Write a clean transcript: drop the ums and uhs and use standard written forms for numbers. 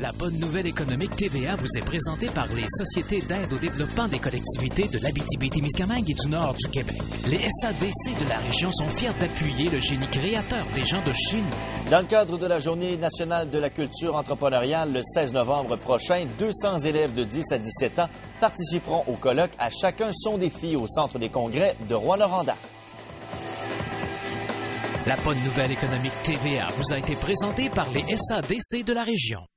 La Bonne Nouvelle Économique TVA vous est présentée par les Sociétés d'aide au développement des collectivités de l'Abitibi-Témiscamingue et du Nord du Québec. Les SADC de la région sont fiers d'appuyer le génie créateur des gens de chez nous. Dans le cadre de la Journée nationale de la culture entrepreneuriale, le 16 novembre prochain, 200 élèves de 10 à 17 ans participeront au colloque À chacun son défi au Centre des congrès de Rouyn-Noranda. La Bonne Nouvelle Économique TVA vous a été présentée par les SADC de la région.